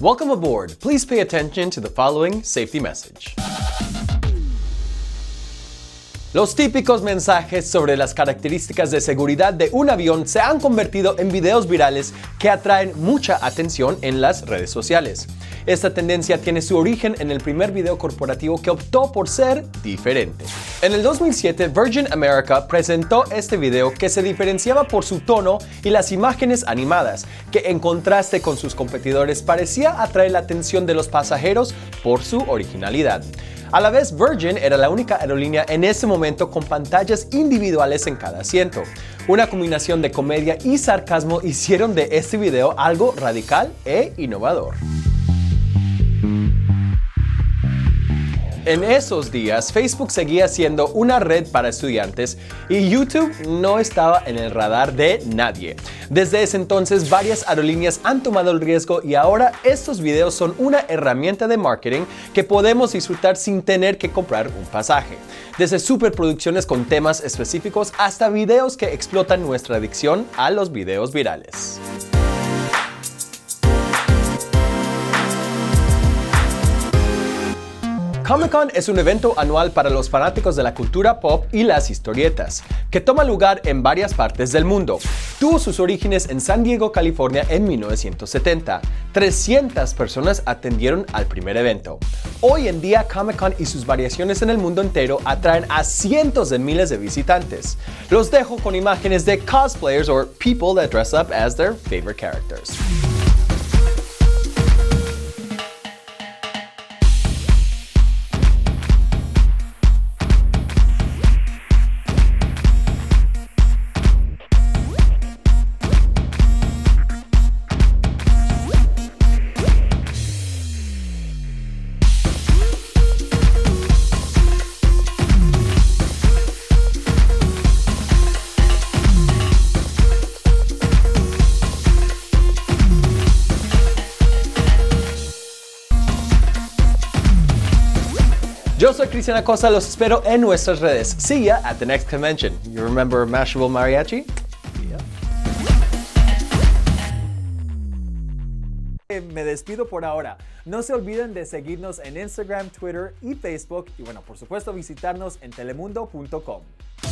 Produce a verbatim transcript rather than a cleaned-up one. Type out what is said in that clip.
Welcome aboard. Please pay attention to the following safety message. Los típicos mensajes sobre las características de seguridad de un avión se han convertido en videos virales que atraen mucha atención en las redes sociales. Esta tendencia tiene su origen en el primer video corporativo que optó por ser diferente. En el dos mil siete, Virgin America presentó este video que se diferenciaba por su tono y las imágenes animadas, que en contraste con sus competidores parecía atraer la atención de los pasajeros por su originalidad. A la vez, Virgin era la única aerolínea en ese momento con pantallas individuales en cada asiento. Una combinación de comedia y sarcasmo hicieron de este video algo radical e innovador. En esos días, Facebook seguía siendo una red para estudiantes y YouTube no estaba en el radar de nadie. Desde ese entonces, varias aerolíneas han tomado el riesgo y ahora estos videos son una herramienta de marketing que podemos disfrutar sin tener que comprar un pasaje. Desde superproducciones con temas específicos hasta videos que explotan nuestra adicción a los videos virales. Comic Con es un evento anual para los fanáticos de la cultura pop y las historietas, que toma lugar en varias partes del mundo. Tuvo sus orígenes en San Diego, California en mil novecientos setenta. trescientas personas atendieron al primer evento. Hoy en día, Comic Con y sus variaciones en el mundo entero atraen a cientos de miles de visitantes. Los dejo con imágenes de cosplayers or people that dress up as their favorite characters. Yo soy Christian Acosta, los espero en nuestras redes. See ya at the next convention. You remember Mashable Mariachi? Yeah. Me despido por ahora. No se olviden de seguirnos en Instagram, Twitter y Facebook. Y bueno, por supuesto, visitarnos en telemundo punto com.